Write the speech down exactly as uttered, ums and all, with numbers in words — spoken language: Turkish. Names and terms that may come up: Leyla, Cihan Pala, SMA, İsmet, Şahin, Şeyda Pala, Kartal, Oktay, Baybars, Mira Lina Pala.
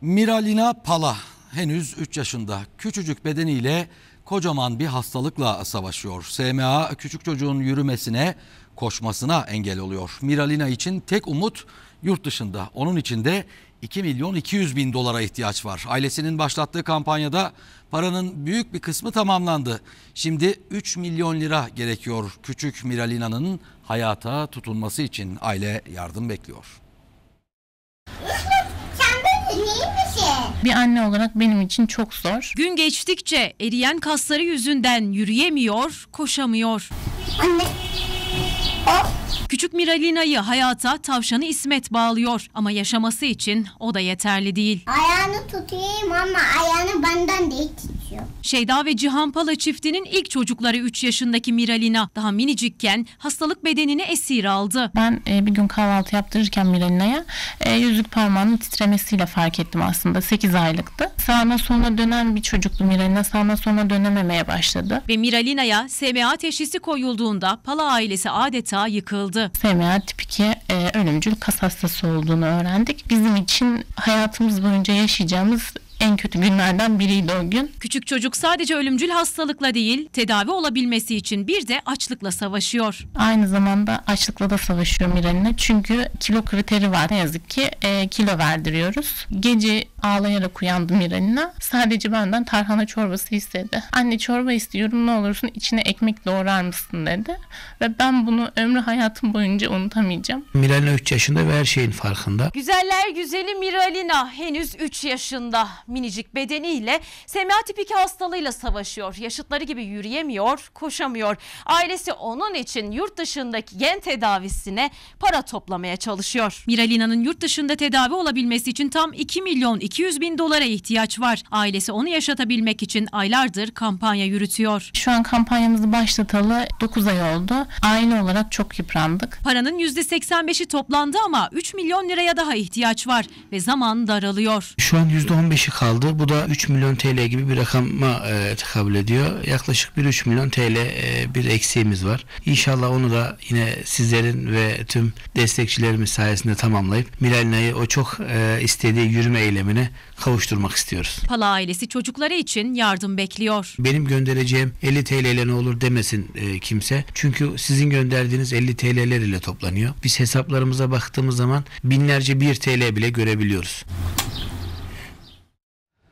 Mira Lina Pala henüz üç yaşında, küçücük bedeniyle kocaman bir hastalıkla savaşıyor. S M A küçük çocuğun yürümesine, koşmasına engel oluyor. Mira Lina için tek umut yurt dışında. Onun için de iki milyon iki yüz bin dolara ihtiyaç var. Ailesinin başlattığı kampanyada paranın büyük bir kısmı tamamlandı. Şimdi üç milyon lira gerekiyor küçük Mira Lina'nın hayata tutunması için. Aile yardım bekliyor. Bir anne olarak benim için çok zor. Gün geçtikçe eriyen kasları yüzünden yürüyemiyor, koşamıyor. Anne. Küçük Mira Lina'yı hayata tavşanı İsmet bağlıyor. Ama yaşaması için o da yeterli değil. Ayağını tutayım ama ayağını benden değil tutuyor. Şeyda ve Cihan Pala çiftinin ilk çocukları üç yaşındaki Mira Lina. Daha minicikken hastalık bedenini esir aldı. Ben e, bir gün kahvaltı yaptırırken Mira Lina'ya e, yüzük parmağının titremesiyle fark ettim aslında. sekiz aylıktı. Sağına soluna dönen bir çocuktu Mira Lina. Sağına soluna dönememeye başladı. Ve Mira Lina'ya S M A teşhisi koyulduğunda Pala ailesi adeta yıkıldı. S M A tip iki e, ölümcül kas hastası olduğunu öğrendik. Bizim için hayatımız boyunca yaşayacağımız en kötü günlerden biriydi o gün. Küçük çocuk sadece ölümcül hastalıkla değil, tedavi olabilmesi için bir de açlıkla savaşıyor. Aynı zamanda açlıkla da savaşıyor Mira Lina. Çünkü kilo kriteri var. Ne yazık ki e, kilo verdiriyoruz. Gece ağlayarak uyandı Mira Lina. Sadece benden tarhana çorbası istedi. Anne çorba istiyorum, ne olursun içine ekmek doğrar mısın dedi. Ve ben bunu ömrü hayatım boyunca unutamayacağım. Mira Lina üç yaşında ve her şeyin farkında. Güzeller güzeli Mira Lina henüz üç yaşında. Minicik bedeniyle S M A tip iki hastalığıyla savaşıyor. Yaşıtları gibi yürüyemiyor, koşamıyor. Ailesi onun için yurt dışındaki gen tedavisine para toplamaya çalışıyor. Mira Lina'nın yurt dışında tedavi olabilmesi için tam iki milyon iki yüz bin dolara ihtiyaç var. Ailesi onu yaşatabilmek için aylardır kampanya yürütüyor. Şu an kampanyamızı başlatalı dokuz ay oldu. Aile olarak çok yıprandık. Paranın yüzde seksen beşi toplandı ama üç milyon liraya daha ihtiyaç var ve zaman daralıyor. Şu an yüzde on beşi kaldı. Bu da üç milyon T L gibi bir rakama e, tekabül ediyor. Yaklaşık bir üç milyon T L e, bir eksiğimiz var. İnşallah onu da yine sizlerin ve tüm destekçilerimiz sayesinde tamamlayıp Mira Lina'yı o çok e, istediği yürüme eylemine kavuşturmak istiyoruz. Pala ailesi çocukları için yardım bekliyor. Benim göndereceğim elli T L'yle ne olur demesin e, kimse. Çünkü sizin gönderdiğiniz elli T L'ler ile toplanıyor. Biz hesaplarımıza baktığımız zaman binlerce bir T L bile görebiliyoruz.